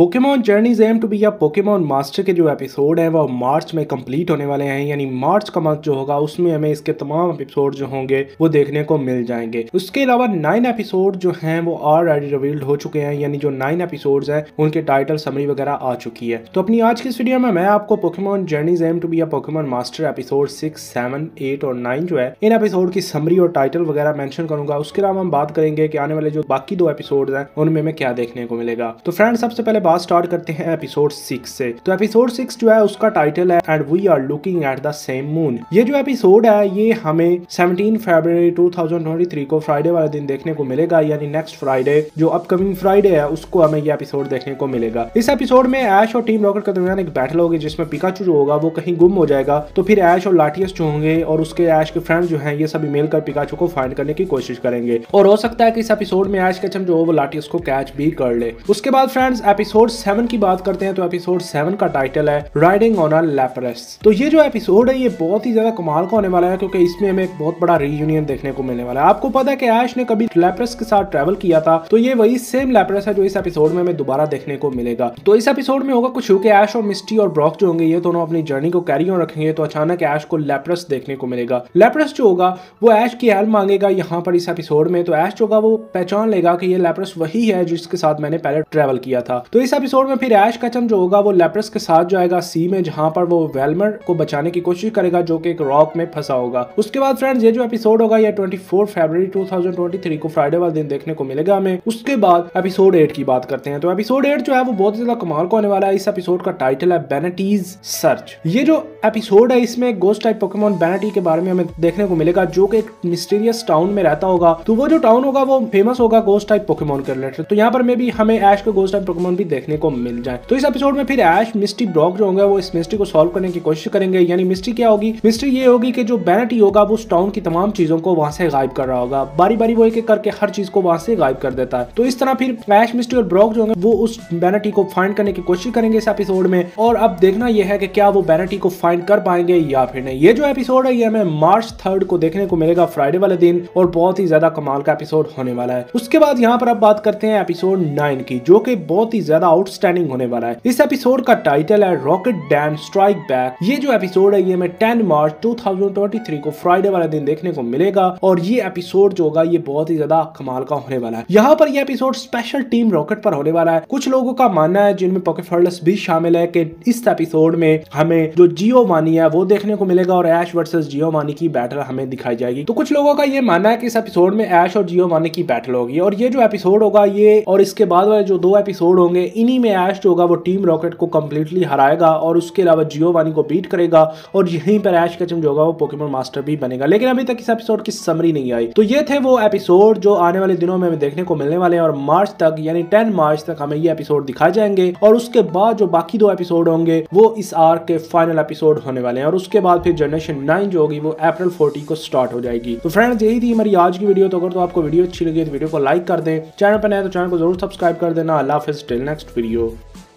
Pokemon journeys M to be या Pokemon master के जो एपिसोड हैं वह मार्च में कंप्लीट होने वाले हैं, यानी मार्च का मंथ जो होगा उसमें हमें इसके तमाम एपिसोड जो होंगे वो देखने को मिल जाएंगे। उसके अलावा 9 एपिसोड जो हैं वो ऑलरेडी रिवील्ड हो चुके हैं, यानी जो 9 एपिसोड्स हैं उनके टाइटल समरी वगैरह आ चुकी है। तो अपनी आज की इस वीडियो में मैं आपको Pokemon journeys M to be या पोकेमॉन मास्टर एपिसोड 6, 7, 8 और 9 जो है इन एपिसोड की समरी और टाइटल वगैरह मेंशन करूंगा। उसके अलावा हम बात करेंगे कि आने वाले जो बाकी 2 एपिसोड हैं उनमें हमें क्या देखने को मिलेगा। तो फ्रेंड्स सबसे पहले बात स्टार्ट करते हैं एपिसोड 6 से। तो एपिसोड 6 जो है उसका टाइटल है and we are looking at the same moon. ये जो एपिसोड है ये हमें 17 फरवरी 2023 को फ्राइडे वाले दिन देखने को मिलेगा, यानी नेक्स्ट फ्राइडे जो अपकमिंग फ्राइडे है उसको हमें ये एपिसोड देखने को मिलेगा। इस एपिसोड में ऐश और टीम रॉकेट के दरमियान एक बैटल होगी जिसमें पिकाचू जो होगा वो कहीं गुम हो जाएगा, तो फिर ऐश और लाटियस जो होंगे और उसके ऐश के फ्रेंड जो है ये सभी मिलकर पिकाचू को फाइंड करने की कोशिश करेंगे और हो सकता है कि इस एपिसोड में ऐश केचम जो वो लाटियस को कैच भी कर ले। उसके बाद फ्रेंड्स एपिसोड 7 की बात करते हैं। तो एपिसोड 7 का टाइटल है राइडिंग ऑन अ लैपरस। तो ये जो एपिसोड है ये बहुत ही ज्यादा कमाल का होने वाला है क्योंकि इसमें हमें एक बहुत बड़ा रीयूनियन देखने को मिलने वाला है। आपको पता है कि ऐश ने कभी लैपरस के साथ ट्रैवल किया था, तो ये वही सेम लैपरस है जो इस एपिसोड में हमें दोबारा देखने को मिलेगा। तो इस एपिसोड में होगा कुछ कि ऐश और मिस्टी और ब्रॉक जो होंगे ये दोनों अपनी जर्नी को कैरी ऑन रखेंगे, तो अचानक ऐश को लैपरस देखने को मिलेगा। लैपरस जो होगा वो ऐश की हेल्प मांगेगा यहाँ पर इस एपिसोड में, तो ऐश जो होगा वो पहचान लेगा कि ये लैपरस वही है जिसके साथ मैंने पहले ट्रैवल किया था। तो इस एपिसोड में फिर ऐश केचम जो होगा वो लैपरस के साथ जाएगा सी में, जहां पर वो वेल्मर को बचाने की कोशिश करेगा जो कि एक रॉक में फंसा होगा। उसके बाद फ्रेंड्स ये जो एपिसोड होगा ये 24 फरवरी 2023 को फ्राइडे वाले दिन देखने को मिलेगा हमें। उसके बाद एपिसोड 8 की बात करते हैं। तो एपिसोड 8 जो है वो बहुत ज्यादा कमाल का होने वाला है। इस एपिसोड का टाइटल है बैनेटीज सर्च। ये जो एपिसोड है इसमें गोस्ट टाइप पोकेमॉन बैनेटी के बारे में हमें देखने को मिलेगा जो कि एक मिस्टीरियस टाउन में रहता होगा। तो वो जो टाउन होगा वो फेमस होगा गोस्ट टाइप पोकेमॉन के रिलेटेड, तो यहाँ पर मे भी हमें ऐश को गोस्ट टाइप पोकेमॉन भी देखने को मिल जाए। तो इस एपिसोड में फिर ऐश मिस्टी ब्रॉक जो होंगे वो इस मिस्ट्री को सॉल्व करने की कोशिश करेंगे, यानी मिस्ट्री क्या होगी, मिस्ट्री ये होगी कि जो बैनेटी होगा वो उस टाउन की तमाम चीजों को वहां से गायब कर रहा होगा, बारी बारी वो एक करके हर चीज को वहां से गायब कर देता है। तो इस तरह फिर ऐश मिस्टी और ब्रॉक जो होंगे वो उस बैनेटी को फाइंड करने की कोशिश करेंगे इस एपिसोड में, और अब देखना यह है कि क्या वो बैनेटी को फाइंड कर पाएंगे या फिर नहीं। ये जो एपिसोड है ये हमें मार्च 3 को देखने को मिलेगा फ्राइडे वाले दिन और बहुत ही ज्यादा कमाल का एपिसोड होने वाला है। उसके बाद यहाँ पर अब बात करते हैं एपिसोड 9 की, जो कि बहुत ही ज्यादा आउटस्टैंडिंग होने वाला है। इस एपिसोड का टाइटल है रॉकेट डैम स्ट्राइक बैक। ये जो एपिसोड है ये हमें 10 मार्च 2023 को फ्राइडे वाला दिन देखने को मिलेगा और ये एपिसोड जो होगा ये बहुत ही ज्यादा कमाल का होने वाला है। यहाँ पर ये एपिसोड स्पेशल टीम रॉकेट पर होने वाला है। कुछ लोगों का मानना है जिनमें पॉकेफर्लस भी शामिल है कि इस एपिसोड में हमें जो जियोवानी है वो देखने को मिलेगा और ऐश वर्सेस जियोवानी की बैटल हमें दिखाई जाएगी। तो कुछ लोगों का ये मानना है कि इस एपिसोड में ऐश और जियोवानी की बैटल होगी और ये जो एपिसोड होगा ये और इसके बाद वाले जो 2 एपिसोड होंगे इन्हीं में ऐश जो होगा वो टीम रॉकेट को कंप्लीटली हराएगा और उसके अलावा जियोवानी को बीट करेगा और यहीं पर ऐश केचम जो होगा वो पोकेमॉन मास्टर भी बनेगा। लेकिन अभी तक इस एपिसोड की समरी नहीं आई। तो ये थे वो एपिसोड जो आने वाले दिनों में हमें देखने को मिलने वाले हैं और मार्च तक यानी 10 मार्च तक हमें ये एपिसोड दिखाए जाएंगे और उसके बाद जो बाकी 2 एपिसोड होंगे वो इस आर्क के फाइनल एपिसोड होने वाले हैं और उसके बाद फिर जनरेशन 9 जो होगी वो अप्रैल 14 को स्टार्ट हो जाएगी। तो फ्रेंड्स यही थी हमारी आज की वीडियो। तो अगर तो आपको वीडियो अच्छी लगी तो वीडियो को लाइक कर दें, चैनल पर नए तो चैनल को जरूर सब्सक्राइब कर देना। अल्लाह हाफिज़, टिल नेक्स्ट वीडियो।